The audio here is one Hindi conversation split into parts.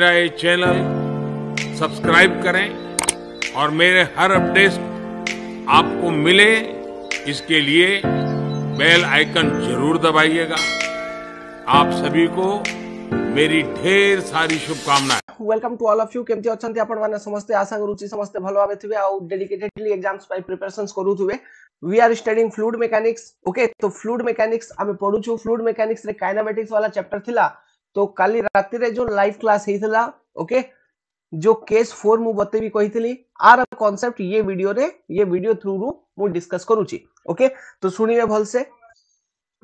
मेरा ये चैनल सब्सक्राइब करें और मेरे हर अपडेट आपको मिले इसके लिए बेल आइकन जरूर दबाइएगा। आप सभी को मेरी ढेर सारी शुभकामनाएं। Welcome to all of you. केमती अच्छा आपण समस्ते आशा करूची समस्ते भल भाव थे आ डेडिकेटेडली एग्जाम्स पाई प्रिपरेशंस करूथुवे। We are studying fluid mechanics. Okay, तो फ्लूइड मेकानिक्स आमे पढुछु। फ्लूइड मेकानिक्स रे काइनेमेटिक्स वाला चैप्टर थिला, तो काली राति रे जो लाइव क्लास हेथिला, ओके, जो केस 4 मु बतेबी कहितली आर कांसेप्ट ये वीडियो थ्रू रु मु डिस्कस करूची। ओके, तो सुनिबे भल से।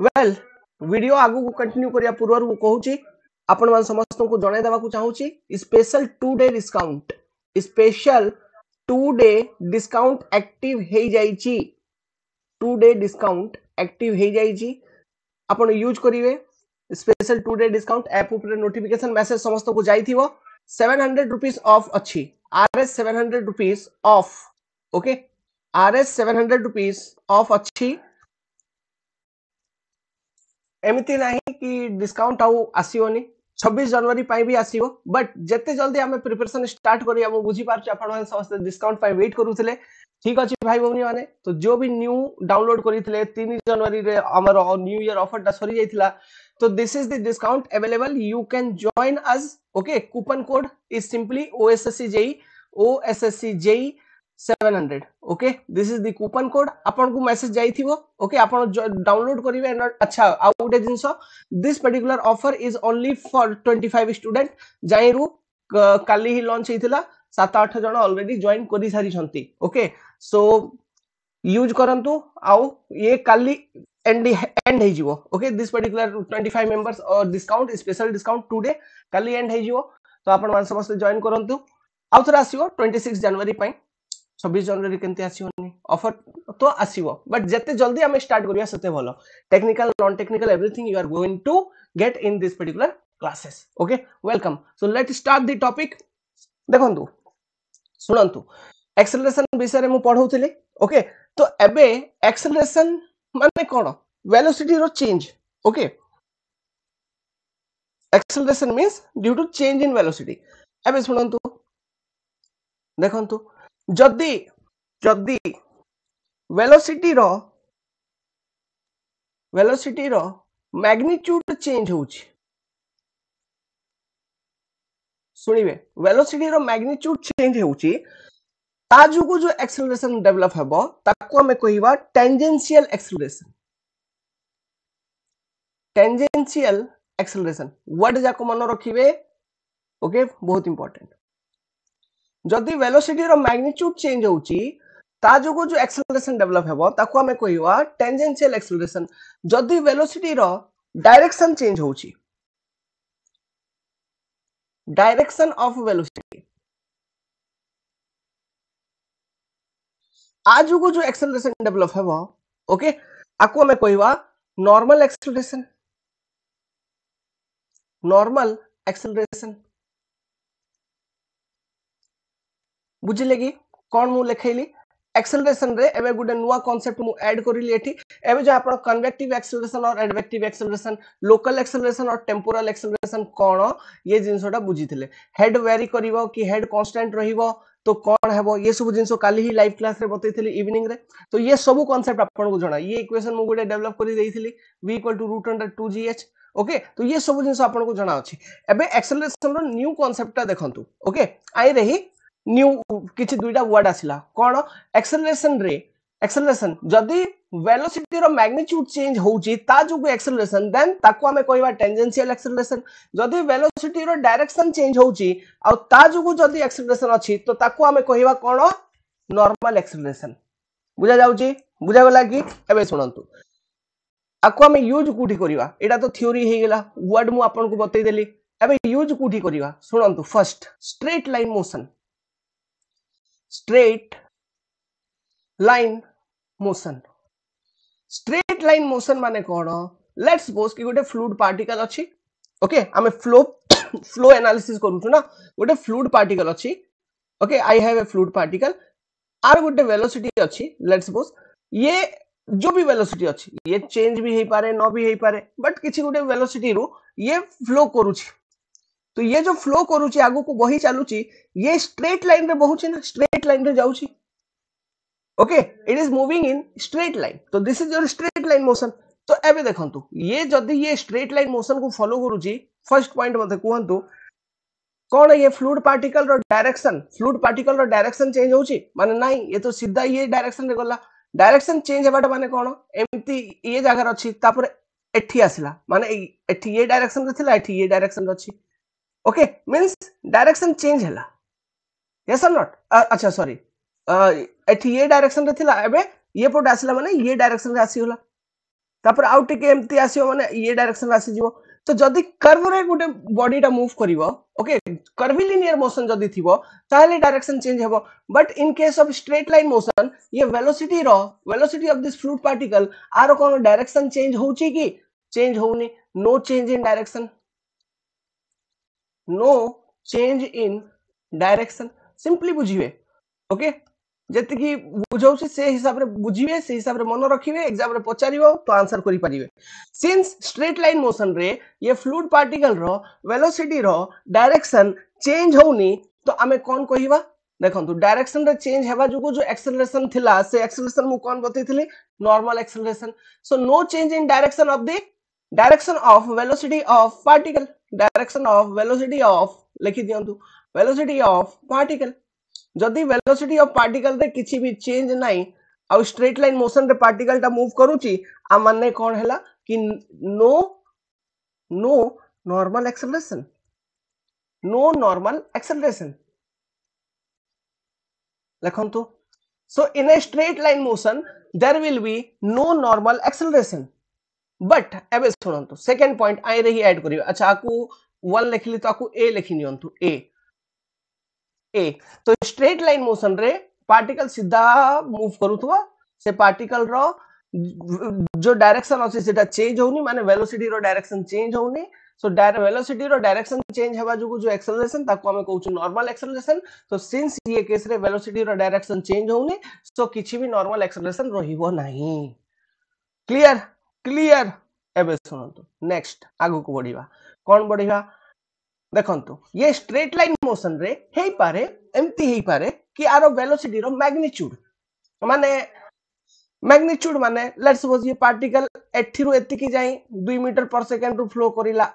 वेल, वीडियो आगु को कंटिन्यू करिया पूर्व रु कहूची आपण मान समस्त को जणाई देवा को चाहूची special 2 day discount. Special 2 day discount active हे जाईची। 2 डे डिस्काउंट एक्टिव हे जाईची, आपण यूज करिवे। स्पेशल 2 डे डिस्काउंट ऐप ऊपर नोटिफिकेशन मैसेज समस्त को जाई थिवो। 700 रुपीस ऑफ अछि। RS 700 rupees off. Okay, RS 700 rupees off अछि। एमिति नाही कि डिस्काउंट आउ आसीओनी 26 जनवरी पाई भी आसीओ, बट जते जल्दी हमें प्रिपरेशन स्टार्ट करिया हम बुझी पारछ आपण मान समस्त डिस्काउंट पाई वेट करूथले। ठीक अछि भाई बहनी माने, तो जो भी न्यू डाउनलोड करितले 3 जनवरी रे हमर न्यू ईयर ऑफर दा सरी जाइतिला, तो this is the discount available. You can join us. Okay, coupon code is simply OSSC JE 700। Okay, this is the coupon code. आपन को मैसेज जाइथिबो। ओके, आपन डाउनलोड करिवे। अच्छा, आ गुटे जिंसो, this particular offer is only for 25 student. जाइरु काली ही लॉन्च हेतिला, 7-8 जण ऑलरेडी जॉइन करि सारी छंती। ओके, सो यूज करंतु आउ ये काली एंड हे जिवो। ओके, दिस पर्टिकुलर 25 मेंबर्स और डिस्काउंट स्पेशल डिस्काउंट टुडे काली एंड हे जिवो, तो आपन मान समस्त जॉइन करंतु। आउथरा आसीओ 26 जनवरी पई। 26 जनवरी केंती आसीओनी ऑफर तो आसीओ, बट जते जल्दी हम स्टार्ट करिया सते भलो। Technical non technical everything you are going to get in this particular classes. Okay, welcome. So let start the topic. देखंतु सुनंतु एक्सेलरेशन विषय रे मु पढौथिले। ओके, तो एबे एक्सेलरेशन माने कोन? वेलोसिटी रो change. Okay, acceleration means due to change in velocity. एबे सुनंतु देखंतु जदी वेलोसिटी रो मैग्नीट्यूड चेंज होउछ। सुनिबे, वेलोसिटी रो मैग्नीट्यूड चेंज होउछ, ता जुगु जो एक्सेलरेशन डेवलप हेबो ताको हम कहिबा tangential acceleration. Tangential acceleration word जाको मन रखिबे। ओके, बहुत इंपोर्टेंट। जदी वेलोसिटी रो मैग्नीट्यूड चेंज होउची ता जोगो जो एक्सेलरेशन डेवलप हेबो ताको हमें कहिवा टेंजेंशियल एक्सेलरेशन। जदी वेलोसिटी रो डायरेक्शन चेंज होउची, डायरेक्शन ऑफ वेलोसिटी, आ जोगो जो एक्सेलरेशन डेवलप हेबो, ओके, आको हमें कहिवा नॉर्मल एक्सेलरेशन। नॉर्मल एक्सेलरेशन बुझिले कि कोन? मु लिखैली एक्सेलरेशन रे एबे गुडे नुवा कांसेप्ट मु ऐड करिली एठी। एबे जे आपण कन्वेक्टिव एक्सेलरेशन और एडवेक्टिव एक्सेलरेशन, लोकल एक्सेलरेशन और टेम्पोरल एक्सेलरेशन कोन, ये जिंसोटा बुझिथिले। हेड वेरी करिवो कि हेड कांस्टेंट रहिवो तो कोन हेबो, ये सब जिंसो काली ही लाइव क्लास रे बतैथिले इवनिंग रे। तो ये सब कांसेप्ट आपण को जणा। ये इक्वेशन मु गुडे डेवलप करि देइथिली v = √2gh। ओके, तो ये सब जिंसो आपण को जणा अछि। एबे एक्सेलरेशन रो न्यू कांसेप्टटा देखंतु। ओके, आइ रही न्यू किछि दुईटा वर्ड आसिला कोन? एक्सेलरेशन जदी वेलोसिटी रो मैग्नीट्यूड चेंज होउची ता जुगु एक्सेलरेशन, देन ताको हमें कहिबा टेंजेंशियल एक्सेलरेशन। जदी वेलोसिटी रो डायरेक्शन चेंज होउची आ ता जुगु जदी एक्सेलरेशन अछि तो ताको हमें कहिबा कोन? Normal acceleration. बुझा जाउची? बुझा गला कि? एबे सुनंतु आको हमें यूज कुठी करिवा। एटा तो थ्योरी हे गेला, वर्ड मु आपन को बतै देली। एबे यूज कुठी करिवा सुनंतु। First, straight line motion. Straight line motion माने कोन? लेट्स सपोज कि गोटे फ्लूइड पार्टिकल अछि। ओके, हमें फ्लो एनालिसिस करूछु ना। गोटे फ्लूइड पार्टिकल अछि। Okay, I have a fluid particle आर गोटे वेलोसिटी अछि। लेट्स सपोज ये जो भी वेलोसिटी अछि ये चेंज भी हे पारे न भी हे पारे, बट किछि गोटे वेलोसिटी रो ये फ्लो करूछि। तो ये जो फ्लो करूची आगो को बही चलुची ये स्ट्रेट लाइन रे बहुची ना स्ट्रेट लाइन रे जाउची okay it is moving in straight line तो this is your straight line motion तो एबे देखंतु ये जदी ये स्ट्रेट लाइन मोशन को फॉलो करूची फर्स्ट पॉइंट मते कहंतु कोन ये फ्लूइड पार्टिकल रो डायरेक्शन चेंज होउची माने नाही ये तो सीधा ये डायरेक्शन रे गला डायरेक्शन चेंज हबाटा माने कोन एम्ति ये जगह रछि तापर एठी आसला माने एठी ये डायरेक्शन रे थिला एठी ये डायरेक्शन रछि ओके मींस डायरेक्शन चेंज हला यस और नॉट अच्छा सॉरी एठी ये डायरेक्शन रे थिला एबे ये पट आसला माने ये डायरेक्शन रे आसी होला तापर आउट के एम्ति आसीओ माने ये डायरेक्शन रे आसी जीवो तो जदी कर्व रे गुटे बॉडी टा मूव करिवो ओके कर्विलिनियर मोशन जदी थिवो ताले डायरेक्शन चेंज हेबो but in case of straight line motion ये velocity of this fluid particle आरो कोनो डायरेक्शन चेंज होउची की चेंज होउनी no change in direction No change in direction. Simply बुझिए, okay? जति कि बुझाउसी से हिसाब रे बुझिए, से हिसाब रे मन रखिवे, एग्जाम रे पचारिवो तो आंसर करि परिवे. Since straight line motion रे ये fluid particle रो velocity रो direction change होउनी तो हमें कोन कहिबा देखंतु डायरेक्शन रे चेंज हेबा जुगो जो एक्सेलरेशन थिला से एक्सेलरेशन मु कोन बतैथिले normal acceleration so no change in direction of the direction of velocity of particle direction of velocity of लिखि दियंतु वेलोसिटी ऑफ पार्टिकल जदी वेलोसिटी ऑफ पार्टिकल रे किछि भी चेंज नाही आ स्ट्रेट लाइन मोशन रे पार्टिकल टा मूव करूची आ माने कोन हैला कि नो नॉर्मल एक्सेलरेशन लिखंतु so in a straight line motion there will be no normal acceleration but एबे सुनंतु सेकंड पॉइंट आइ रही ऐड करियो अच्छा आकु 1 लेखिली तो आकु ए लेखि नियंतु ए ए तो स्ट्रेट लाइन मोशन रे पार्टिकल सीधा मूव करूथवा से पार्टिकल रो जो डायरेक्शन अछि सेटा चेंज होउनी माने वेलोसिटी रो डायरेक्शन चेंज होउनी सो वेलोसिटी रो डायरेक्शन चेंज हेबा जुगु जो एक्सेलरेशन ताकु हमें कहउछु नॉर्मल एक्सेलरेशन तो सिंस ये केस रे वेलोसिटी रो डायरेक्शन चेंज होउनी सो किछि भी नॉर्मल एक्सेलरेशन रहिबो नाही क्लियर क्लियर एबे सुनंतु नेक्स्ट आगु को बढ़िबा कोन बढ़िबा देखंतु ये स्ट्रेट लाइन मोशन रे हेई पारे एम्ति हेई पारे कि आरो वेलोसिटी रो मैग्नीट्यूड माने लेट्स सपोज ये पार्टिकल एठी रो एति की जाई 2 मीटर पर सेकंड रो फ्लो करिला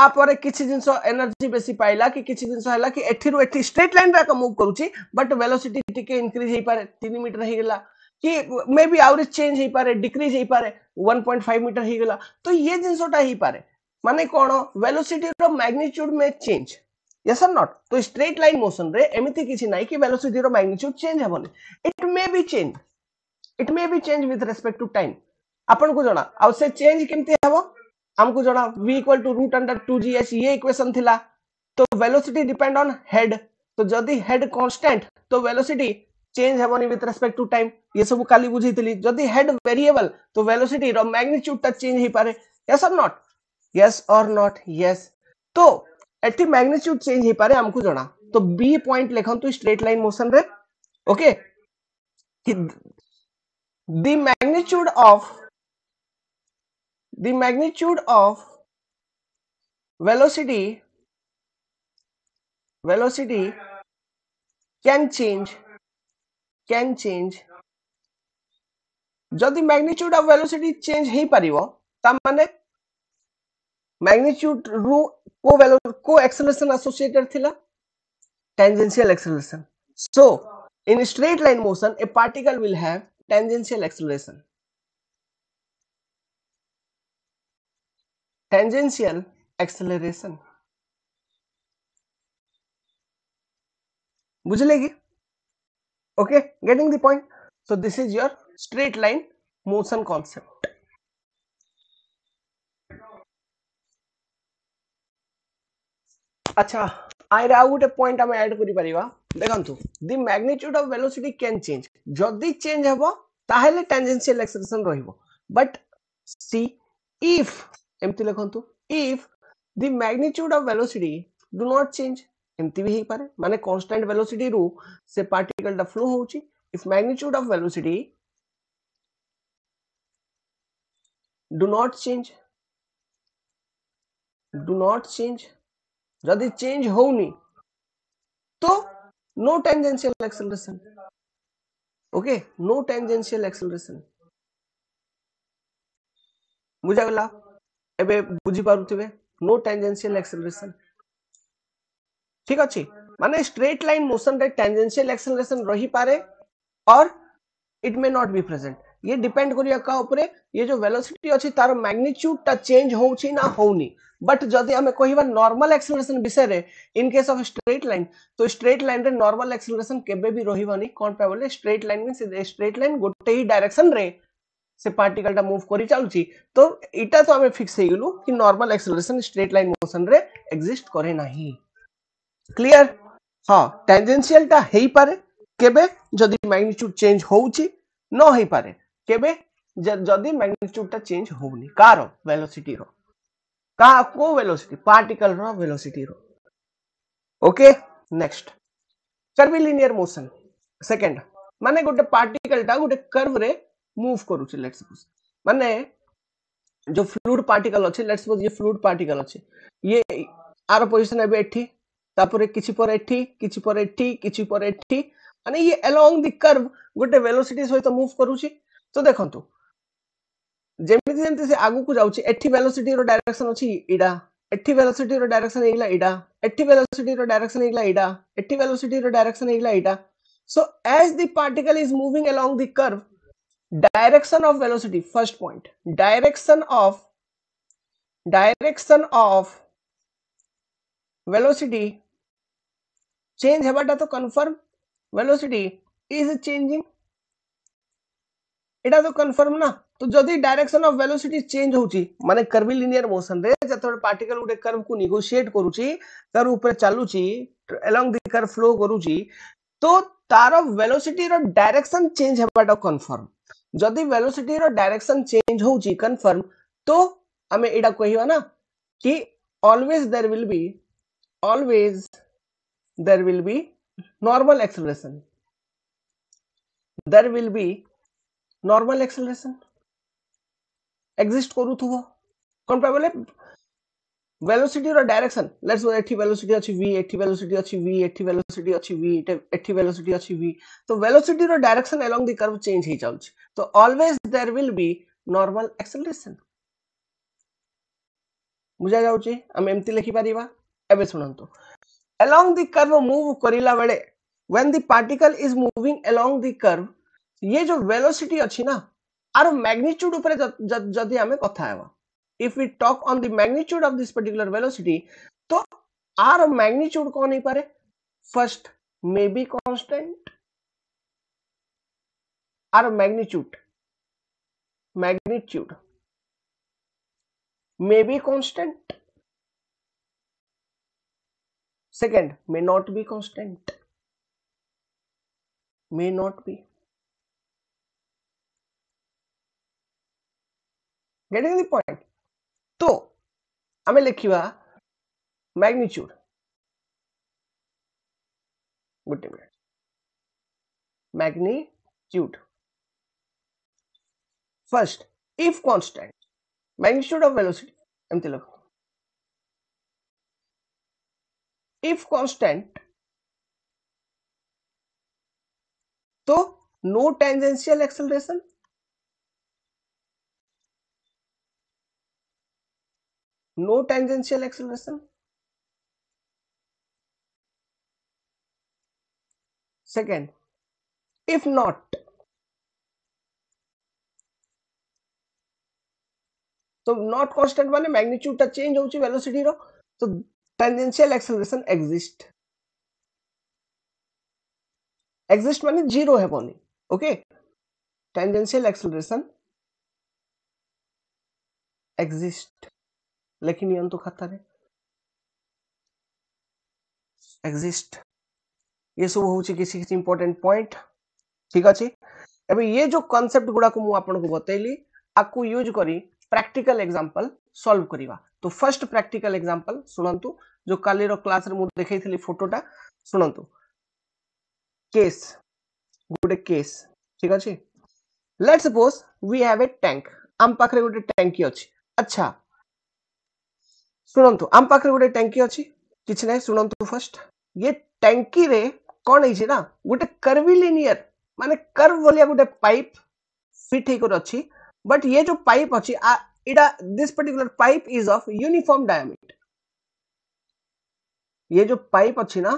आ पारे किछि जिंसो एनर्जी बेसी पाइला कि किछि जिंसो हैला कि एठी रो एठी स्ट्रेट लाइन रा का मूव करूची बट वेलोसिटी टिके इंक्रीज हेई पारे 3 मीटर हेई गेला कि मे बी आउरेज चेंज हेई पारे डिक्रीज हेई पारे 1.5 मीटर हेई गेला तो ये जिंसोटा हेई पारे माने कोन वेलोसिटी रो मैग्नीट्यूड में चेंज यस और नॉट तो स्ट्रेट लाइन मोशन रे एमिति किछि नाही कि वेलोसिटी रो मैग्नीट्यूड चेंज हेबोनी it may be change with respect to time आपन को जणा आ से चेंज केमते हेबो हमको जणा v = √2gh ये इक्वेशन थिला तो वेलोसिटी डिपेंड ऑन हेड तो जदी हेड कांस्टेंट तो वेलोसिटी चेंज हेबोनी विथ रिस्पेक्ट टू टाइम ये सब खाली बुझितली जदी हेड वेरिएबल तो वेलोसिटी रो मैग्नीट्यूड ता चेंज ही पारे यस और नॉट तो एटी मैग्नीट्यूड चेंज ही पारे हमको जणा तो बी पॉइंट लिखंतु स्ट्रेट लाइन मोशन रे okay the magnitude of velocity can change जदी मैग्नीट्यूड ऑफ वेलोसिटी चेंज हे परिवो त माने मैग्नीट्यूड रू को वेलोसिटी को एक्सेलरेशन एसोसिएटेड थिला tangential acceleration so in straight line motion a particle will have tangential acceleration बुझलेगी Okay, getting the point. So this is your straight line motion concept. अच्छा, आइर आउ गुटे पॉइंट हम ऐड करि परिबा. देखंतु, the magnitude of velocity can change. जदी चेंज हबो, ताहेले tangential acceleration रहिबो. But see if एम्ति लिखंतु, if the magnitude of velocity do not change एमती भी हे पारे माने कांस्टेंट वेलोसिटी रू से पार्टिकल दा फ्लो होउची if magnitude of velocity do not change जदि चेंज होनी तो no tangential acceleration. Okay, no tangential acceleration बुझागला एबे बुझी पारुथिबे नो टेंजेंशियल एक्सेलरेशन। ठीक अछि, माने स्ट्रेट लाइन मोशन रे टेंजेंशियल एक्सेलरेशन रही पारे और it may not be present. ये डिपेंड करिया का ऊपर ये जो वेलोसिटी अछि तार मैग्नीट्यूड ता चेंज होउछि ना होउनी। बट जदि हमें कहिबा नॉर्मल एक्सेलरेशन विषय रे in case of straight line तो स्ट्रेट लाइन रे नॉर्मल एक्सेलरेशन केबे भी रहिबानी। कोन पे बोले straight line means straight line गोटे ही डायरेक्शन रे से पार्टिकल टा मूव करी चालुछि तो इटा तो हमें फिक्स हे गेलु कि normal acceleration straight line motion रे एग्जिस्ट करे नाही। क्लियर? हाँ, टेंजेंशियल टा हेई पारे केबे जदि मैग्नीट्यूड चेंज होउछि, न हेई पारे केबे जदि मैग्नीट्यूड टा चेंज होउनी कारो वेलोसिटी रो, का को वेलोसिटी पार्टिकल रो वेलोसिटी रो। Okay, next curvilinear motion second माने गोटे पार्टिकल टा गोटे कर्व रे मूव करूची। लेट्स सपोज माने जो फ्लूइड पार्टिकल अछि, लेट्स सपोज ये फ्लूइड पार्टिकल अछि, ये आर पोजीशन एबे एठी तापर किछि पर एठी किछि पर एठी किछि पर एठी माने ये अलोंग द कर्व गोटे वेलोसिटी सहित मूव करूची। तो देखंतु जेमिति जेमिति से आगु को जाउची एठी वेलोसिटी रो डायरेक्शन अछि इडा, एठी वेलोसिटी रो डायरेक्शन एगला इडा, एठी वेलोसिटी रो डायरेक्शन एगला इडा, एठी वेलोसिटी रो डायरेक्शन एगला इडा। So as the particle is moving along the curve direction of velocity first point direction of velocity change हेबाटा तो कंफर्म वेलोसिटी इज चेंजिंग एटा तो कंफर्म ना। तो जदि डायरेक्शन ऑफ वेलोसिटी चेंज होची माने कर्वीलिनियर मोशन रे जतोड पार्टिकल उडे कर्व को नेगोशिएट करूची तार ऊपर चालूची अलोंग द कर्व फ्लो करूची तो तार वेलोसिटी रो डायरेक्शन चेंज हेबाटा कंफर्म। जदि वेलोसिटी रो डायरेक्शन चेंज होची कंफर्म तो हमें एटा कहियो ना कि always there will be normal acceleration, there will be normal acceleration exist करू थु। कौन पे बोले velocity row direction, let's say एठी velocity अछि v, एठी velocity अछि v, एठी velocity अछि v, एठी velocity अछि v, तो velocity row direction along the curve change ही जाउछ तो always there will be normal acceleration बुझा जाउची। हम एम्ति लिखि परिबा। एबे सुनंतु along the curve मूव करिला बेले when the particle is moving along the curve ये जो वेलोसिटी अछि ना आरो मैग्नीट्यूड ऊपर जदि हमें कथा हेबा if we talk on the magnitude of this particular velocity तो आरो मैग्नीट्यूड को नहीं पारे फर्स्ट मे बी कांस्टेंट आरो magnitude may be constant second may not be constant getting the point. तो हमें लिखिबा magnitude good minute magnitude first if constant magnitude of velocity एमते लिखो इफ कांस्टेंट तो no tangential acceleration. No tangential acceleration. Second, if not constant माने मैग्नीट्यूड टा चेंज होउची वेलोसिटी रो तो टेंजेंशियल एक्सेलरेशन एग्जिस्ट माने जीरो है बोनी। ओके, टेंजेंशियल एक्सेलरेशन एग्जिस्ट लेकिन यंतु खतरे एग्जिस्ट ये सब होउची किसी किसी इंपोर्टेंट पॉइंट। ठीक अछि, एबे ये जो कांसेप्ट गुडा को मु आपन को बतैली आकु यूज करी प्रैक्टिकल एग्जांपल सॉल्व करिवा। तो फर्स्ट प्रैक्टिकल एग्जांपल सुनंतु जो काली रो क्लास रे मु देखैथिली फोटोटा सुनंतु केस गुडे केस। ठीक अछि, let's suppose we have a tank हम पाखरे गुडे टैंकी अछि। अच्छा सुनंतु आम पाखरे गोटे टैंकी अछि किसी ना शुणु फर्स्ट ये टैंकी रे कौन है ना गोटे कर्विलिनियर माने कर्व वाली गोटे पाइप फिट होकर अच्छी बट ये जो पाइप अच्छी इडा this particular pipe is of uniform diameter. ये जो पाइप अच्छी ना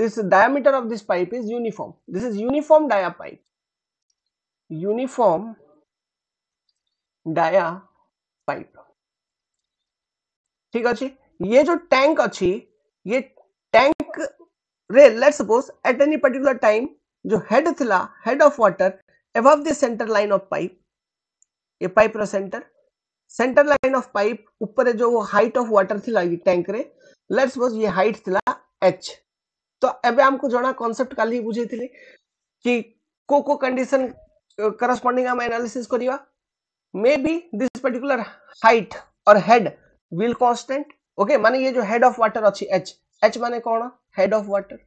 this diameter of this pipe is uniform. This is uniform dia pipe. Uniform dia pipe ठीक अच्छी। ये जो टैंक अच्छी ये टैंक रे let's suppose at any particular time जो हेड थिला head of water above the centre line of pipe ये पाइप रो सेंटर लाइन ऑफ पाइप ऊपर जो हाइट ऑफ वाटर थिला ये टैंक रे लेट्स सपोज ये हाइट थिला h। तो एबे हमको जणा कांसेप्ट काली बुझे थिले कि को कंडीशन करस्पोंडिंग हम एनालिसिस करिवा may be this particular height और हेड विल कांस्टेंट ओके माने ये जो हेड ऑफ वाटर अच्छी h h माने कौन हेड ऑफ वाटर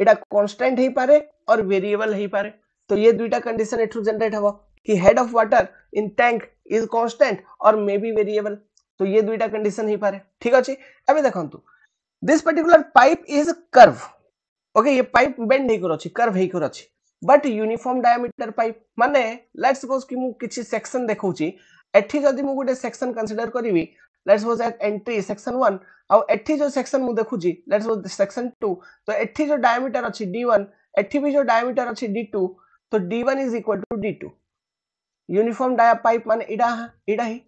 इटा कांस्टेंट ही पारे और वेरिएबल ही पारे। तो ये दुईटा कंडीशन एठू जनरेट हवा कि head of water in tank is constant और मे बी वेरिएबल। तो ये दुईटा कंडीशन ही पारे ठीक अछि। अबे देखंतु this particular pipe is curve okay ये पाइप बेंड नहीं कर अछि कर्व ही कर अछि बट यूनिफॉर्म डायमीटर पाइप माने लेट्स सपोज कि मु किछि सेक्शन देखौछि एठी जदी मु गुटे सेक्शन कंसीडर करिवि let's suppose at entry section 1 और एठी जो सेक्शन मु देखुजी लेट्स सपोज सेक्शन 2 तो एठी जो डायमीटर अछि d1 एठी भी जो डायमीटर अछि d2 तो d1 is equal to d2 uniform dia pipe माने इडा ही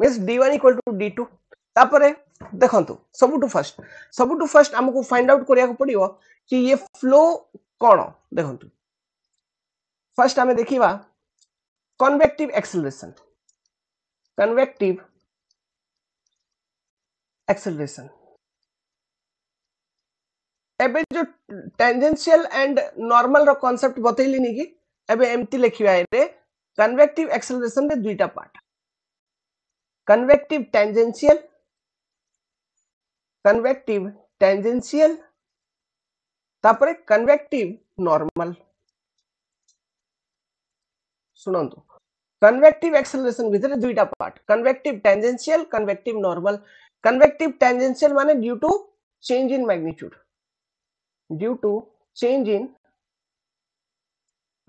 means d1 equal to d2। तापरे देखंतु सबटु फर्स्ट हमकु फाइंड आउट करिया को पड़ियो कि ये फ्लो कोन देखंतु फर्स्ट हमें देखिबा कन्वेक्टिव एक्सेलरेशन। कन्वेक्टिव एक्सेलरेशन एबे जो टेंजेंशियल एंड नॉर्मल रो कांसेप्ट बतैली नी कि एबे एमती लिखिया रे कन्वेक्टिव एक्सेलरेशन रे दुईटा पार्ट कन्वेक्टिव टेंजेंशियल तापरे कन्वेक्टिव नॉर्मल। सुनंतु कन्वेक्टिव एक्सेलरेशन भीतर दुईटा part convective tangential convective normal. Convective tangential माने due to change in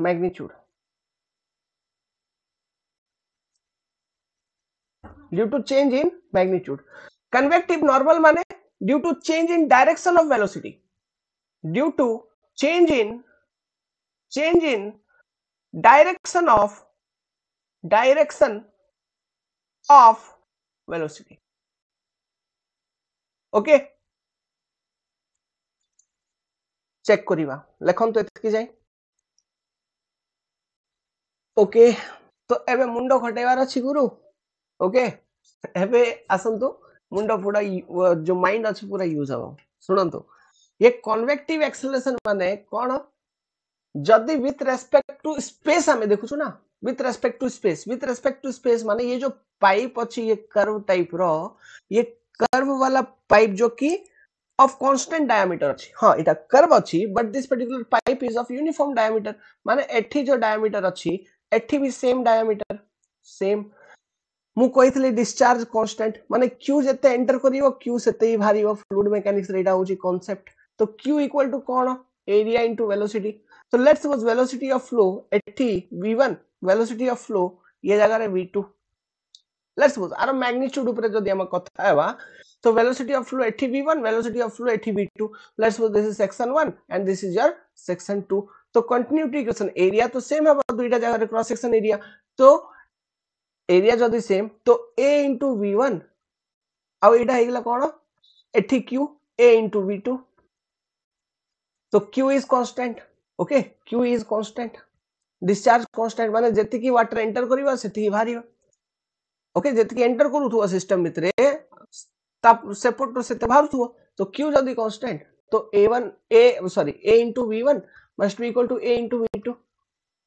magnitude. Convective normal माने due to change in direction of velocity due to change in direction of velocity okay. Check करिवा लेखन तो एतकी जाय ओके। तो एबे मुंडो खटेवार अछि गुरु ओके एबे आसंतु मुंडो पूरा जो माइंड अछि पूरा यूज हबो। सुनंतु ये कन्वेक्टिव एक्सेलरेशन माने कोन जदी विथ रेस्पेक्ट टू स्पेस हमें देखु छु ना विथ रेस्पेक्ट टू स्पेस माने ये जो पाइप अच्छी ये कर्व टाइप रो ये कर्व वाला पाइप जो कि ऑफ कांस्टेंट डायमीटर अच्छी हां इटा कर्व अच्छी but this particular pipe is of uniform diameter माने एठी जो डायमीटर अच्छी एठी भी सेम डायमीटर सेम मु कहितले डिस्चार्ज कांस्टेंट माने q जते एंटर करिवो q सेते ही भारीवो फ्लूइड मैकेनिक्स रे इटा होची कांसेप्ट। तो q इक्वल टू कोन एरिया इनटू वेलोसिटी। तो let's suppose velocity of flow एठी v1 वेलोसिटी ऑफ फ्लो ये जगह रे v2 लेट्स सपोज आरो मैग्नीट्यूड ऊपर जदी हम कथा हेबा तो वेलोसिटी ऑफ फ्लो एठी v1 वेलोसिटी ऑफ फ्लो एठी v2 let's suppose this is section 1 and this is your section 2। तो कंटिन्यूटी इक्वेशन एरिया तो सेम हेबा दुईटा जगह रे क्रॉस सेक्शन एरिया तो एरिया जदी सेम तो a * v1 अब एटा हेगला कोन एठी q a * v2 तो q is constant okay q is constant discharge constant माने जति की वाटर एंटर करिवा सेति ही भारी ओके जति की एंटर करूथुवा सिस्टम भितरे ताप सेपोर्ट सेते भारुथुवा तो q जदी कांस्टेंट तो a * v1 must be equal to a * v2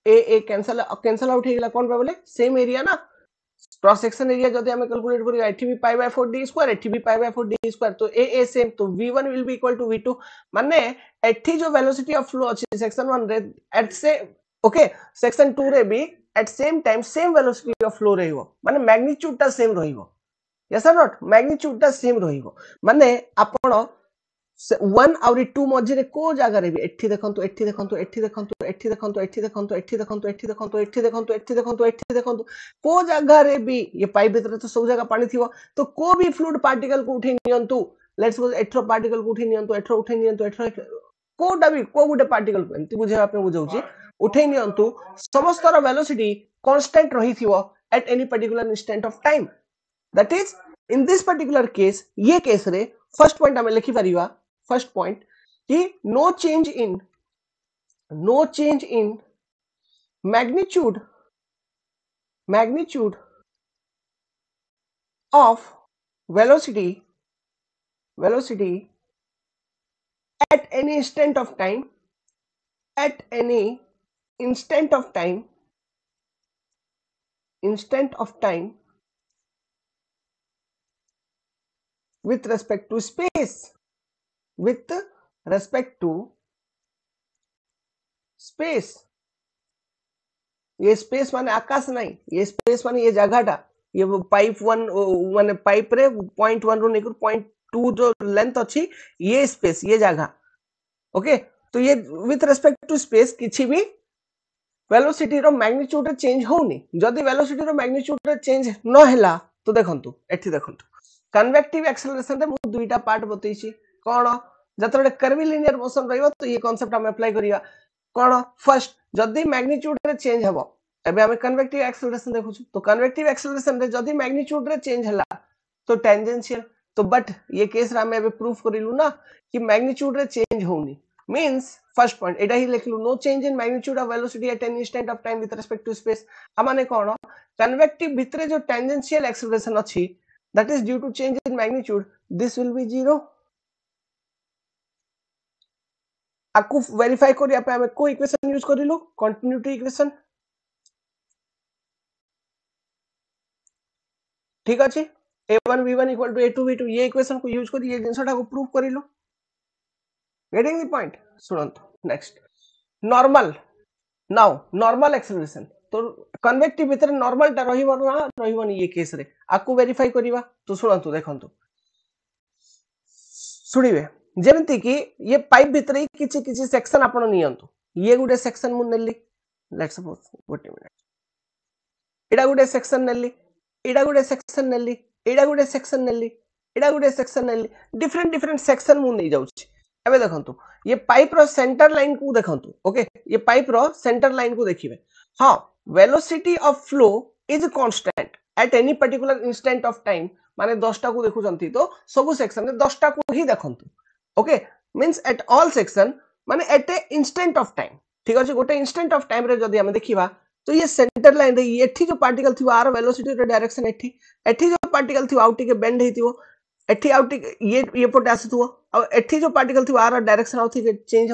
a cancel out हेला कोन पाबले सेम एरिया ना क्रॉस सेक्शन एरिया जदी हम कैलकुलेट करियो एठी भी π/4d2 एठी भी π/4d2 तो a सेम तो v1 will be equal to v2 माने एठी जो वेलोसिटी ऑफ फ्लो अछि सेक्शन 1 रे एट से ओके सेक्शन 2 रे भी at same time same velocity of flow रही माने मैग्निट्यूड टा सेम रही यस आर नॉट मैग्निट्यूड टा सेम रही माने आपण 1 और 2 मझे को जगह रे भी एठी देखंतु एठी देखंतु एठी देखंतु एठी देखंतु एठी देखंतु एठी देखंतु एठी देखंतु एठी देखंतु एठी देखंतु एठी देखंतु को जगह रे भी ये पाइप भीतर तो सब जगह पानी थियो तो को भी फ्लूइड पार्टिकल को उठे नियंतु लेट्स सपोज एथ्रो पार्टिकल को उठे नियंतु एथ्रो कोटा भी को गुटे पार्टिकल को बुझेबा पे बुझौची उठे नियंतु समस्त रो वेलोसिटी कांस्टेंट रही थियो at any particular instant of time that is in this particular case ये केस रे फर्स्ट पॉइंट हम लिखि परिवा फर्स्ट पॉइंट कि no change in magnitude of velocity at any instant of time with respect to space ये स्पेस माने आकाश नहीं ये स्पेस माने ये जगहटा ये पाइप 1 माने पाइप रे पॉइंट 1 रो नेकर पॉइंट 2 जो लेंथ अछि ये स्पेस ये जगह ओके तो ये विथ रेस्पेक्ट टू स्पेस किछि भी वेलोसिटी रो मैग्नीट्यूड चेंज होउनी जदी वेलोसिटी रो मैग्नीट्यूड चेंज न होला तो देखंतु एठी देखंतु कन्वेक्टिव एक्सेलरेशन रे मु दुईटा पार्ट बतैछि कोण जत रे कर्वीलिनियर मोशन रहइबो तो ये कांसेप्ट हम अप्लाई करिया कोण फर्स्ट जदी मैग्नीट्यूड रे चेंज हबो एबे हम कन्वेक्टिव एक्सेलरेशन देखुछु तो कन्वेक्टिव एक्सेलरेशन रे जदी मैग्नीट्यूड रे चेंज हला तो टेंजेंशियल तो बट ये केस रे हम एबे प्रूफ करिलु ना कि मैग्नीट्यूड रे चेंज होउनी मींस फर्स्ट पॉइंट एटा ही लिखलु no change in magnitude of velocity at any instant of time with respect to space आ माने कोण कन्वेक्टिव भितरे जो टेंजेंशियल एक्सेलरेशन अछि that is due to change in magnitude this will be zero आपको वेरीफाई करिया पे हम को इक्वेशन यूज करिलो कंटिन्यूटी इक्वेशन ठीक अछि a1 v1 = a2 v2 ये इक्वेशन को यूज करी ये जिनसटा को प्रूफ करिलो गेटिंग द पॉइंट सुनंत next normal now normal acceleration तो कन्वेक्टिव भीतर नॉर्मल टा रहिबो ना रहिबो नि ये केस रे आपको वेरीफाई करिवा तो सुनंत देखंतु सुनिबे जेमती कि ये पाइप भितरे किछि किछि सेक्शन आपण नियंतु ये गुडे सेक्शन मु नेली लेट्स सपोज गोटे मिनिट एडा गुडे सेक्शन नेली डिफरेंट सेक्शन मु नै जाउछि एबे देखंतु ये पाइप रो सेंटर लाइन को देखंतु ओके ये पाइप रो सेंटर लाइन को देखिबे हां velocity of flow is constant at any particular instant of time माने 10 टा को देखु जंती तो सब सेक्शन में 10 टा को ही देखंतु okay means at all section माने at a instant of time ठीक अछि गोटे इंस्टेंट ऑफ टाइम रे जदी हम देखिबा तो ये सेंटर लाइन रे एठी जो पार्टिकल थियो आर वेलोसिटी रे डायरेक्शन एठी जो पार्टिकल थियो आउट के बेंड हेतिवो एठी आउट ये पोट आसथुवो और एठी जो पार्टिकल थियो आर डायरेक्शन आउट के चेंज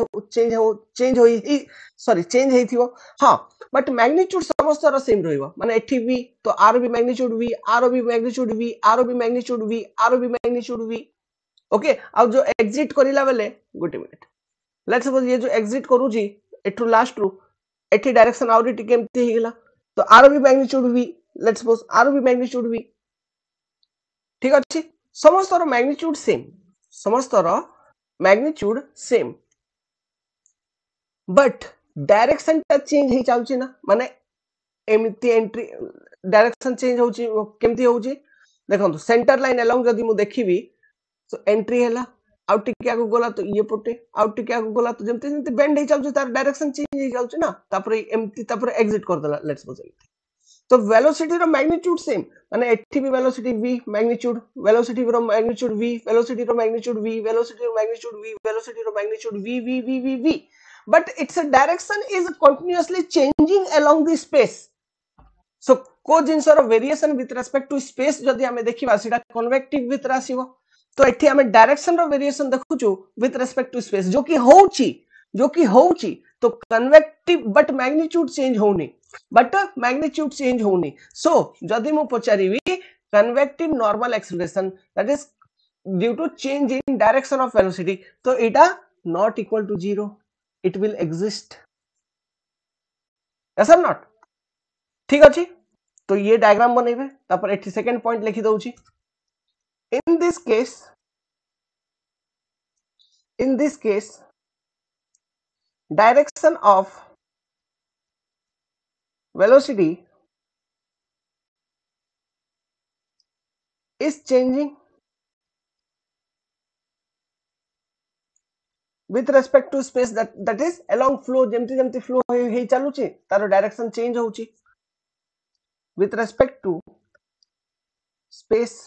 हेतिवो हां बट मैग्नीट्यूड समस्त रो सेम रहइबो माने एठी भी तो आर भी मैग्नीट्यूड भी आर भी मैग्नीट्यूड भी आर भी मैग्नीट्यूड भी आर भी मैग्नीट्यूड भी ओके अब जो एग्जिट करिला बेले गुड मिनट लेट्स सपोज ये जो एग्जिट करू जी एठु लास्ट रू एठी डायरेक्शन आउरी टिके एमती हेगला तो आर भी मैग्नीट्यूड भी लेट्स सपोज आर भी मैग्नीट्यूड भी ठीक अछि समस्त रो मैग्नीट्यूड सेम बट डायरेक्शन टा चेंज हे जाउची ना माने एमती एंट्री डायरेक्शन चेंज होउची केमती होउची देखंतु सेंटर लाइन अलोंग जदी मु देखिबी तो एंट्री हला आउट टिक क्या को गोला तो ये पोटे आउट टिक क्या को गोला तो जेमते जेमते बेंड हे जाउछ तार डायरेक्शन चेंज हे जाउछ ना तापर एमती तापर एग्जिट कर दला लेट्स सपोज तो वेलोसिटी रो मैग्नीट्यूड सेम माने एठी भी वेलोसिटी v मैग्नीट्यूड वेलोसिटी रो मैग्नीट्यूड v वेलोसिटी रो मैग्नीट्यूड v वेलोसिटी रो मैग्नीट्यूड v वेलोसिटी रो magnitude v but it's a direction is continuously changing along the space so को जिनसर variation with respect to space जदी हमें देखिबा सेटा कन्वेक्टिव विथ रासिबो तो एठी हमें डायरेक्शन रो वेरिएशन देखुछु विथ रिस्पेक्ट टू स्पेस जो कि होउची तो कन्वेक्टिव बट मैग्नीट्यूड चेंज होउनी सो जदी मु पचारीबी convective normal acceleration that is due to change in direction of velocity तो एटा not equal to 0 it will exist yes or not ठीक अच्छे तो ये डायग्राम बनइबे तापर एठी सेकंड पॉइंट लिखि दउची in this case direction of velocity is changing with respect to space that is along flow jemti flow he chalu chi taro direction change ho chi with respect to space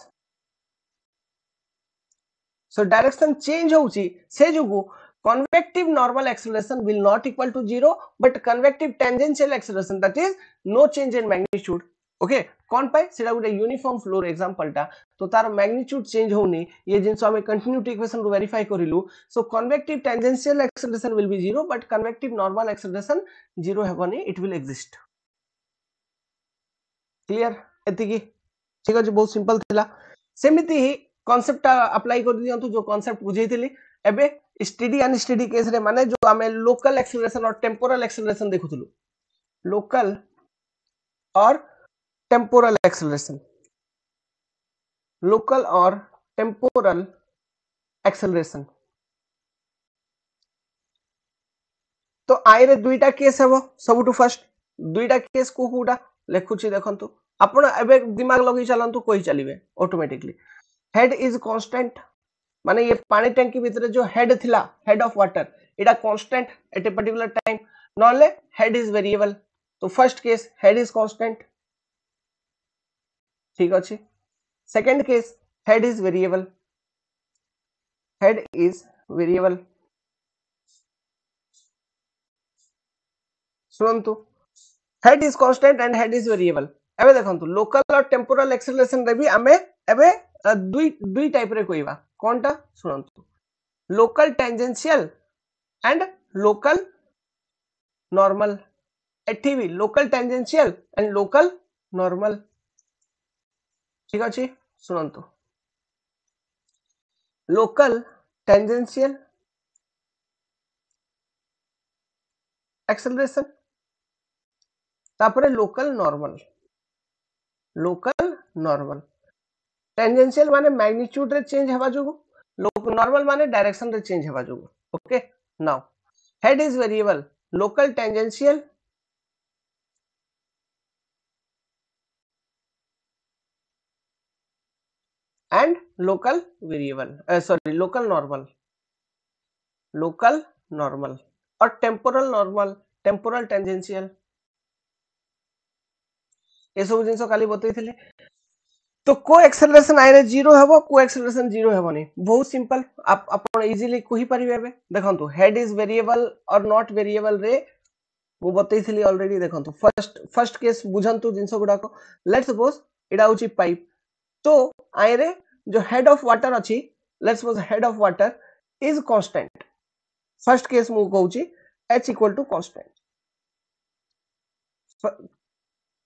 so direction change ho chi se jogu convective normal acceleration will not equal to 0 but convective tangential acceleration that is no change in magnitude okay कौन पाए सेटा गुटे यूनिफॉर्म फ्लो रे एग्जांपल टा तो तार मैग्नीट्यूड चेंज होनी ये जिंस हम कंटिन्यूटी इक्वेशन रो वेरीफाई करिलु so convective tangential acceleration will be 0 but convective normal acceleration 0 हेबनी इट विल एग्जिस्ट क्लियर एति की ठीक अछि बहुत सिंपल थिला सेमिति ही कांसेप्ट अप्लाई कर दियंतु जो कांसेप्ट बुझैतिली एबे स्टेडी अनस्टेडी केस रे माने जो हमें लोकल एक्सेलरेशन और टेंपोरल एक्सेलरेशन देखुथुलु लोकल और टेम्पोरल एक्सेलरेशन लोकल और टेम्पोरल एक्सेलरेशन तो आई रे दुईटा केस हेबो सबटु फर्स्ट दुईटा केस को हुडा लेखुची देखंतु आपण एबे दिमाग लगि चलंतु कोइ चलिबे ऑटोमेटिकली हेड इज कांस्टेंट माने ये पानी टंकी भीतर जो हेड थिला हेड ऑफ वाटर एटा constant at a particular time नले हेड इज वेरिएबल तो first case head is constant ठीक अच्छे second case head is variable सुनंतु head is constant and head is variable एबे देखंतु लोकल और टेंपोरल एक्सेलरेशन रे भी हमें एबे दुई टाइप रे कोइबा कोनटा सुनंतु local tangential and local normal एठी भी local tangential and local normal ठीक अच्छे सुनंतु लोकल टेंजेंशियल एक्सेलरेशन तापरे लोकल नॉर्मल टेंजेंशियल माने मैग्नीट्यूड रे चेंज हेबा जोगु नॉर्मल माने डायरेक्शन रे चेंज हेबा जोगु okay now head is variable local tangential and local normal or temporal normal temporal tangential ये सब जिनसो खाली बतई थिले तो को एक्सेलरेशन आइरे 0 हेबो को एक्सेलरेशन 0 हेबो नै बहुत सिंपल आप अपन इजीली कहि परिबे देखंतु हेड इज वेरिएबल और नॉट वेरिएबल रे मु बतई थिले ऑलरेडी देखंतु फर्स्ट केस बुझंतु जिनसो गुडा को लेट्स सपोज एडा होची पाइप तो आइरे जो हेड ऑफ वाटर अच्छी let's suppose head of water is constant first case मु कहउची h equal to constant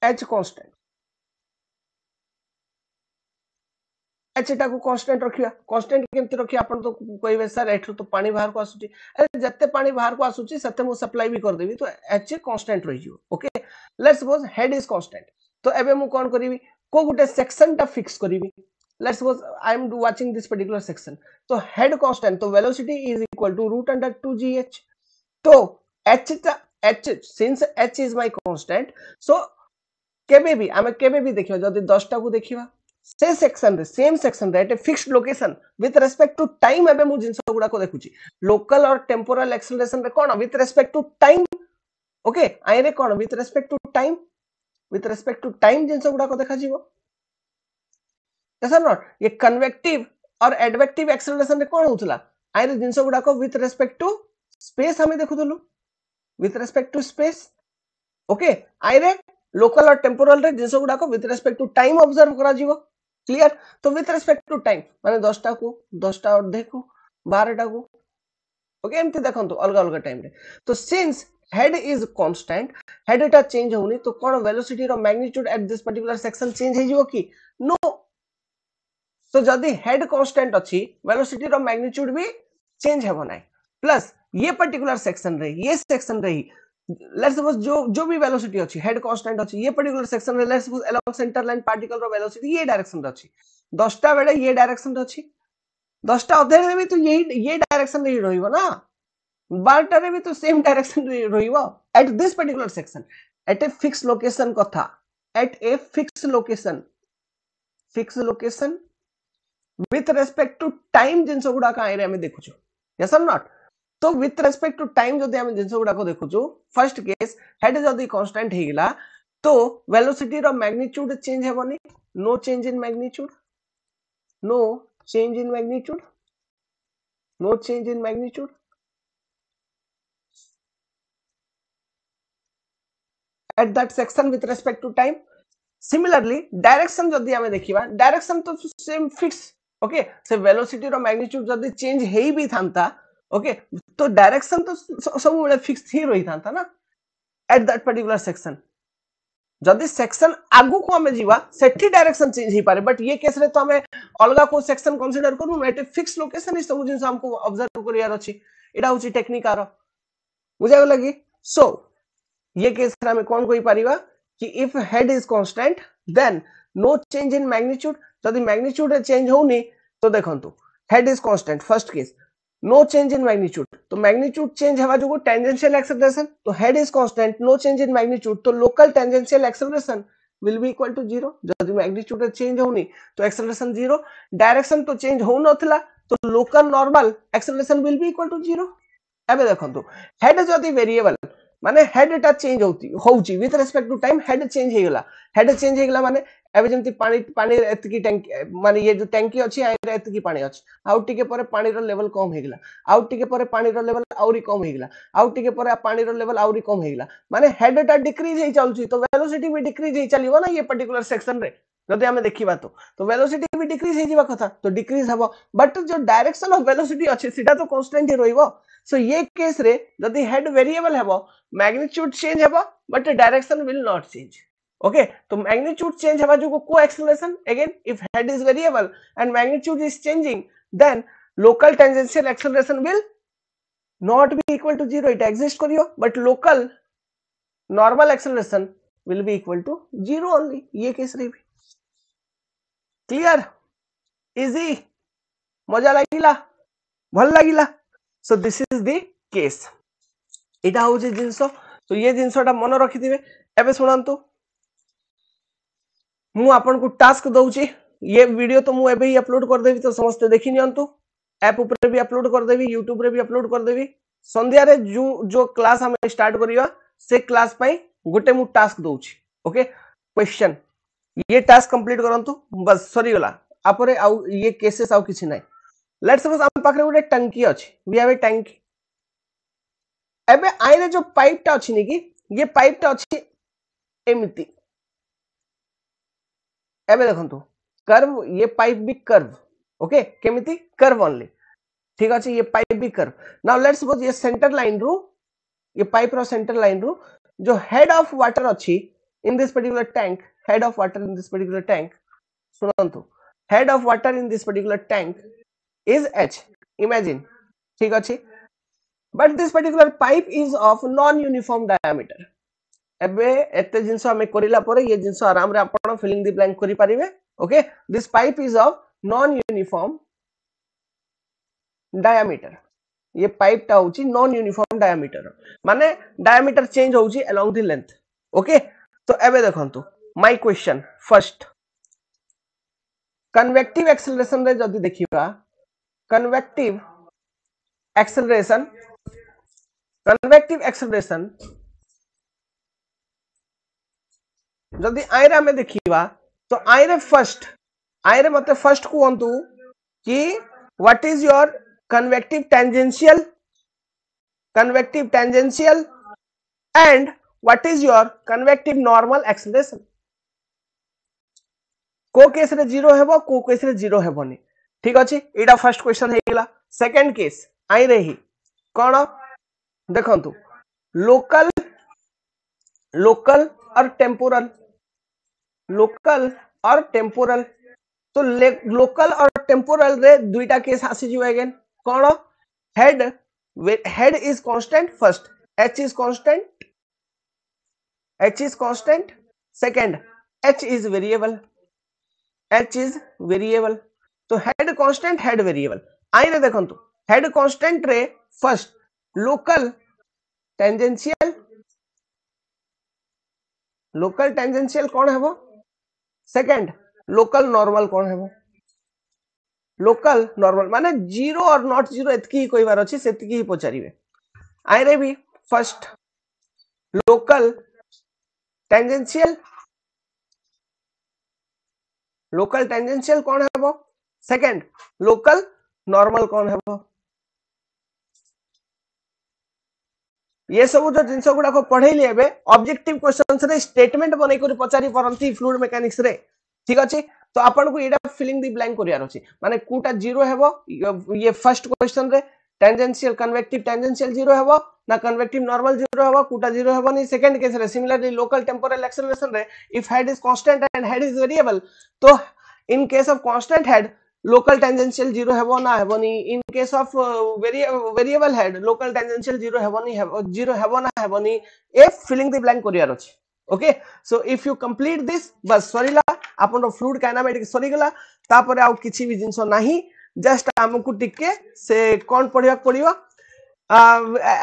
h constant h टा को कांस्टेंट रखिया कांस्टेंट केमति रखिया आपण तो कहबे सर एठो तो पानी बाहर को आसुची अरे जत्ते पानी बाहर को आसुची सते मु सप्लाई भी कर देबी तो h कांस्टेंट रहि जियो okay let's suppose head is constant तो एबे मु कोन करिवि को गुटे सेक्शन टा फिक्स करिवि let's suppose I am watching this particular section so head constant so velocity is equal to √2gh so h since h is my constant so kebe bhi dekhiwa jodi 10 ta ku dekhiwa same section re at a fixed location with respect to time abe mu jinso guda ko dekhuchi local or temporal acceleration re kon with respect to time okay I re kon with respect to time jinso guda ko dekha jibo Yes or not? ये कन्वेक्टिव और एडवेक्टिव एक्सेलरेशन रे कोन होतला आइरे जिंसो गुडा को विथ रेस्पेक्ट टू स्पेस हमें देखुतलु with respect to space okay आइरे लोकल और टेंपोरल रे जिंसो गुडा को with respect to time observe करा जीवो क्लियर तो विथ रेस्पेक्ट टू टाइम माने 10 टा और देखो 12 टा को ओके एमते देखंतु अलग अलग टाइम रे तो since head is constant head एटा चेंज होनी तो कोन वेलोसिटी रो magnitude at this particular section change हे जीवो की नो तो जदि हेड कांस्टेंट अछि वेलोसिटी रो मैग्नीट्यूड भी चेंज हेबो नै प्लस ये पर्टिकुलर सेक्शन रे लेट्स सपोज जो भी वेलोसिटी अछि हेड कांस्टेंट अछि ये पर्टिकुलर सेक्शन में let's suppose along centre line particle रो वेलोसिटी ये डायरेक्शन रे अछि 10 टा बेडा ये डायरेक्शन रे अछि 10 टा अधे रे भी तो यही ये डायरेक्शन रे रहइबो ना 12 टा रे भी तो सेम डायरेक्शन रे रहइबो at this particular section at a fix location कथा at a fix location with respect to time जिंस गुडा का एरिया में देखु यस और नॉट तो विथ रेस्पेक्ट टू टाइम जदी हम जिंस गुडा को देखु फर्स्ट केस हेड जदी कांस्टेंट हेगला तो वेलोसिटी रो मैग्नीट्यूड चेंज हेबोनी no change in magnitude no change in magnitude no change in magnitude at that section with respect to time similarly direction जदी हम देखिबा डायरेक्शन तो सेम फिक्स ओके से वेलोसिटी रो मैग्नीट्यूड जदी चेंज हेई भी थांता ओके तो डायरेक्शन तो सब वाला फिक्स थी रही था ना एट दैट पर्टिकुलर सेक्शन जदी सेक्शन आगु को हमें जीवा सेठी डायरेक्शन चेंज ही पारे बट ये केस रे तो हमें अलगा को सेक्शन कंसीडर करू एट ए फिक्स लोकेशन इस सब जिंस हमको ऑब्जर्व करियार अछि एटा होछि टेक्निक आरो बुझाय लगी सो ये केस रे हम कोन कोइ पारिबा कि if head is constant then no change in magnitude जदी मैग्नीट्यूड चेंज होनी तो देखंतु head is constant first case no change in magnitude तो मैग्नीट्यूड चेंज हवा जो टेंजेंशियल एक्सेलरेशन तो head is constant no change in magnitude तो local tangential acceleration will be equal to 0 जदी मैग्नीट्यूड चेंज होनी तो एक्सेलरेशन 0 डायरेक्शन तो चेंज हो नथला तो local normal acceleration will be equal to 0 एबे देखंतु हेड जदी वेरिएबल माने हेड टा चेंज होती होउची with respect to time head change हेगला माने एबे जेमति पानी एतकी टंकी माने ये जो टंकी अछि आइरे एतकी पानी अछि आउ टिके परे पानी रो लेवल कम हेगला आउ टिके परे पानी रो लेवल आउरी कम हेगला आउ टिके परे पानी रो लेवल आउरी कम हेगला माने हेड टा डिक्रीज हे चलुची तो वेलोसिटी भी डिक्रीज हे चलिबो ना ये पर्टिकुलर सेक्शन रे जदि हम देखिबा तो वेलोसिटी भी डिक्रीज हे जीवा कथा तो डिक्रीज हबो बट जो डायरेक्शन ऑफ वेलोसिटी अछि सेटा तो कांस्टेंट ही रहइबो सो ये केस रे जदि हेड वेरिएबल हेबो मैग्नीट्यूड चेंज हेबो but direction will not change okay तो मैग्नीट्यूड चेंज हवा जो को acceleration again if head is variable and magnitude is changing then local tangential acceleration will not be equal to 0 it exist करियो but local normal acceleration will be equal to 0 only ये केस रे भी क्लियर इजी मजा लागिला भल लागिला so this is the case एटा हो जे जिंसो तो ये जिंसोटा मन रखि दिबे एबे सुनंतु मु आपन को टास्क दउची ये वीडियो तो मु एबे ही अपलोड कर देबी तो समस्त देखि नियंतु ऐप ऊपर भी अपलोड कर देबी YouTube रे भी अपलोड कर देबी संध्या रे जो क्लास हम स्टार्ट करियो से क्लास पई गोटे मु टास्क दउची ओके क्वेश्चन ये टास्क कंप्लीट करंतु बस सरी गला आपरे आउ ये केसेस आउ किछि नै लेट्स सपोज हम पाखरे गोटे टंकी अछि वी हैव ए टंकी एबे आइरे जो पाइप टा अछि नेकी ये पाइप टा अछि एमिति एबे देखंतु कर्व ये पाइप भी कर्व ओके केमिति कर्व ओनली ठीक अछि ये पाइप भी कर्व नाउ लेट्स सपोज ये सेंटर लाइन रो ये पाइप रो सेंटर लाइन रो जो हेड ऑफ वाटर अछि in this particular tank head of water in this particular tank सुनंतु head of water in this particular tank is h imagine ठीक अछि but this particular pipe is of non uniform diameter एबे एते जिंस हम करिला परे ये जिंस आराम रे आपण फिलिंग द ब्लैंक करि परिबे okay this pipe is of non uniform diameter ये पाइप टा होची नॉन यूनिफॉर्म डायमीटर माने डायमीटर चेंज होची अलोंग द लेंथ ओके तो एबे देखंतु my question first convective acceleration रे जदी देखिबा कन्वेक्टिव एक्सेलरेशन जदी आइरा में देखिबा तो आइरे मते फर्स्ट कुहंतु कि what is your convective tangential and what is your convective normal acceleration को केस रे 0 हेबो को केस रे 0 हेबोनी ठीक अछि एटा फर्स्ट क्वेश्चन हेगला सेकंड केस आइरे ही कोन देखंतु लोकल और टेम्पोरल तो लोकल और टेम्पोरल रे दुईटा केस आसी जिवो अगेन कोन head is constant first h is constant H is constant. Second, H is variable. H is variable. So head constant, head variable. आइए देखो तो हेड कांस्टेंट रे फर्स्ट लोकल टेंजेंशियल कौन है वो, सेकंड लोकल नॉर्मल कौन है वो, लोकल नॉर्मल माने जीरो और नॉट जीरो एतकी ही कोई बार अच्छी सेतकी ही पचारीबे। आइ रे भी first local tangential, local tangential कौन है वो, सेकंड लोकल नॉर्मल कौन है वो। ये सब जो जिनस गुड़ा को पढ़े लिए ऑब्जेक्टिव क्वेश्चन रे स्टेटमेंट बनै कर पचारि परंती फ्लूइड मेकानिक्स रे, ठीक अछि। तो आपन को एडा फिलिंग द ब्लैंक करियार अछि माने कोटा जीरो हेबो, ये फर्स्ट क्वेश्चन रे टेंजेंशियल कन्वेक्टिव टेंजेंशियल जीरो हेबो ना कन्वेक्टिव नॉर्मल जीरो हेबो, कोटा जीरो हेबो नहीं। सेकंड केस रे सिमिलरली लोकल टेंपोरल एक्सेलरेशन रे if head is constant and head is variable, तो in case of constant head local tangential zero है वो ना है वो नहीं, in case of variable head local tangential zero है वो नहीं है वो, जीरो है वो ना है वो नहीं। ए फिलिंग द ब्लैंक करियार अछि। Okay, so if you complete this बस सरीला आपन फ्लूइड काइनेमेटिक्स सरी गला। तापर आउ किछि भी जिंसो नाही, जस्ट हमकु टिके से कोन पढिया पडियो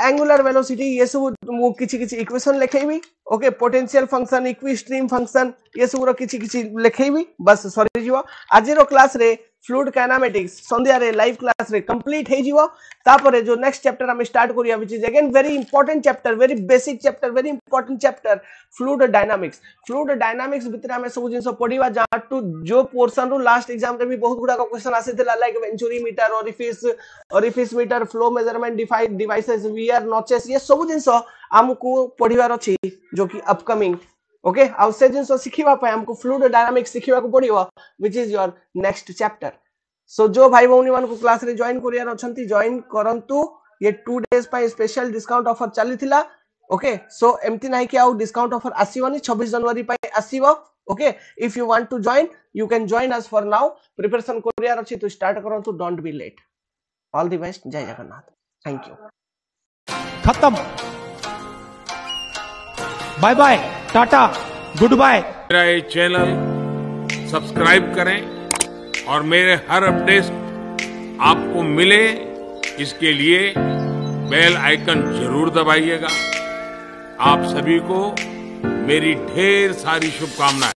एंगुलर वेलोसिटी ये सब मु किछि किछि इक्वेशन लिखैबी। ओके, पोटेंशियल फंक्शन इक्विस्ट्रीम फंक्शन ये सब रो किछि किछि लिखैबी, बस सरी जिवो। आज रो क्लास रे फ्लूइड काइनेमेटिक्स संध्या रे लाइव क्लास रे कंप्लीट हे जिवो। तापर जो नेक्स्ट चैप्टर हम स्टार्ट करिया which is again very important chapter, very basic chapter, very important chapter fluid dynamics. Fluid dynamics भितर हम सब जिंसो पढिवा जा टू जो पोर्शन रो लास्ट एग्जाम रे भी बहुत गुडा क्वेश्चन आसीथला लाइक वेंचुरी मीटर और orifice meter, flow measurement devices, weir notches, ये सब जिंसो हमकु पढिवार अछि जो कि अपकमिंग। ओके, आउ से जिनसो सिखिवा पय हमको फ्लूइड डायनामिक्स सिखिवा को पड़ियो which is your next chapter. So जो भाई बहनी मान को क्लास रे जॉइन करियार अछंती जॉइन करंतु, ये 2 डेज पय स्पेशल डिस्काउंट ऑफर चलिथिला। ओके, सो एमती नाही कि आउ डिस्काउंट ऑफर आसीवनी 26 जनवरी पय आसीवो। Okay, if you want to join you can join us for now. Preparation करियार अछि तो स्टार्ट करंतु, don't be late. All the best, जय जगन्नाथ, थैंक यू। खत्म, bye bye, tata, good bye. मेरा ये चैनल सब्सक्राइब करें और मेरे हर अपडेट आपको मिले इसके लिए बेल आइकन जरूर दबाइएगा। आप सभी को मेरी ढेर सारी शुभकामनाएं।